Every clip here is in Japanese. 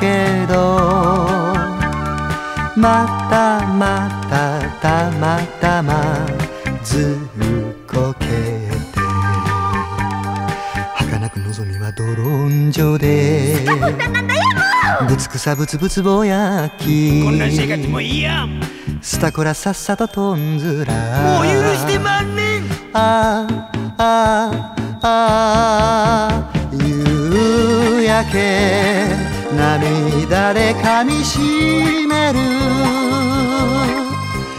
けど」「またまたたまたまずっこけて」「儚く望みはドローン上で」「ぶつくさぶつぶつぼやき」「こんな生活もいいや」「スタコラさっさととんずら」「もう許してまんねん」「ああああああ」夕焼け涙でかみしめる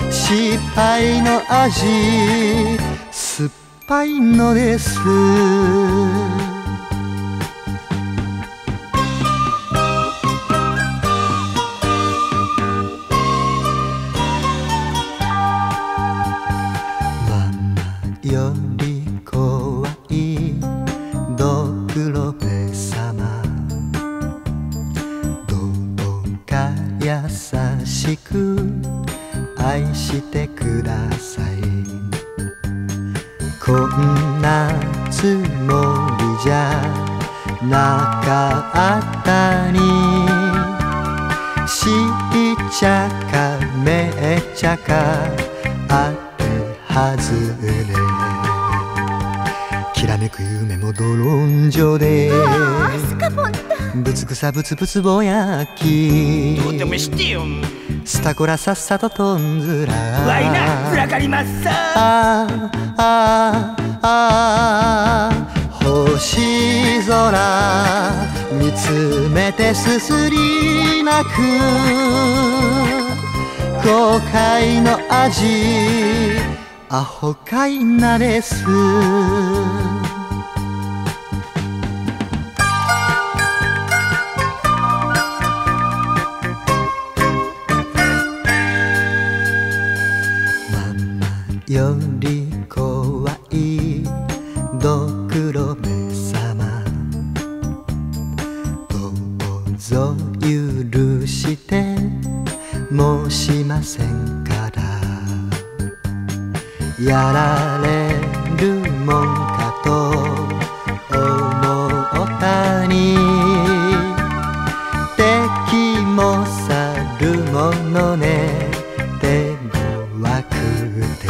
失敗の味酸っぱいのですママより怖いドクロベ様どうか優しく愛してくださいこんなつもりじゃなかったにしっちゃかめっちゃかあってはずれきらめく夢もドローン上でぶつくさぶつぶつぼやきどうでもしてよスタコラさっさととんずらワイナ裏刈りマッサーああああ星空見つめてすすり泣く後悔の味アホかいなですより怖いドクロベ様どうぞ許してもしませんからやられるもんかと思ったに敵も去るものねでもわくて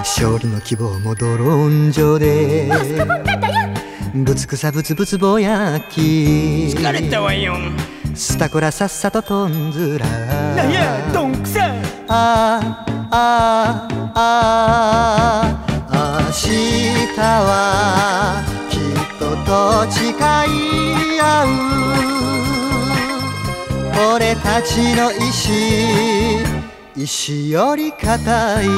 勝利の希望もドローン上でぶつくさぶつぶつぼやき疲れたわよスタコラさっさととんずらなんやどんくさあああああ明日はきっとと誓い合う俺たちの意志より固い